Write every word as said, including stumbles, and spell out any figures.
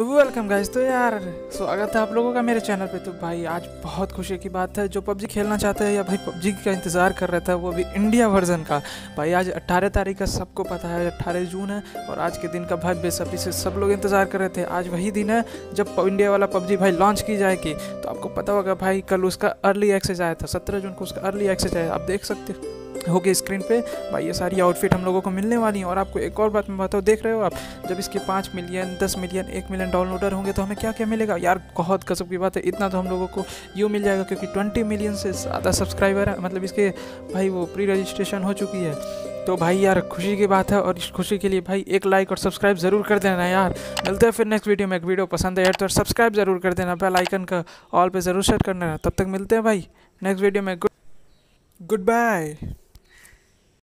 Welcome guys. तो यार स्वागत है आप लोगों का मेरे चैनल पे। तो भाई आज बहुत खुशी की बात है, जो पबजी खेलना चाहता है या भाई पबजी का इंतज़ार कर रहा था, वो भी इंडिया वर्जन का। भाई आज अट्ठारह तारीख का सबको पता है, अट्ठारह जून है और आज के दिन का भाई बेसब्री से सब लोग इंतज़ार कर रहे थे। आज वही दिन है जब इंडिया वाला पबजी भाई लॉन्च की जाएगी। तो आपको पता होगा भाई कल उसका अर्ली एक्सेस आया था, सत्रह जून को उसका अर्ली एक्सेस आया, आप देख सकते हो होगी स्क्रीन पे। भाई ये सारी आउटफिट हम लोगों को मिलने वाली है। और आपको एक और बात मैं बताऊँ, देख रहे हो आप, जब इसके पाँच मिलियन दस मिलियन एक मिलियन डाउनलोडर होंगे तो हमें क्या क्या मिलेगा यार। बहुत कसब की बात है, इतना तो हम लोगों को यूँ मिल जाएगा क्योंकि ट्वेंटी मिलियन से ज़्यादा सब्सक्राइबर है, मतलब इसके भाई वो प्री रजिस्ट्रेशन हो चुकी है। तो भाई यार खुशी की बात है और इस खुशी के लिए भाई एक लाइक और सब्सक्राइब ज़रूर कर देना यार। मिलते हैं फिर नेक्स्ट वीडियो में। एक वीडियो पसंद है यार तो सब्सक्राइब ज़रूर कर देना, बेल आइकन का ऑल पे ज़रूर सेट करना। तब तक मिलते हैं भाई नेक्स्ट वीडियो में। Good bye.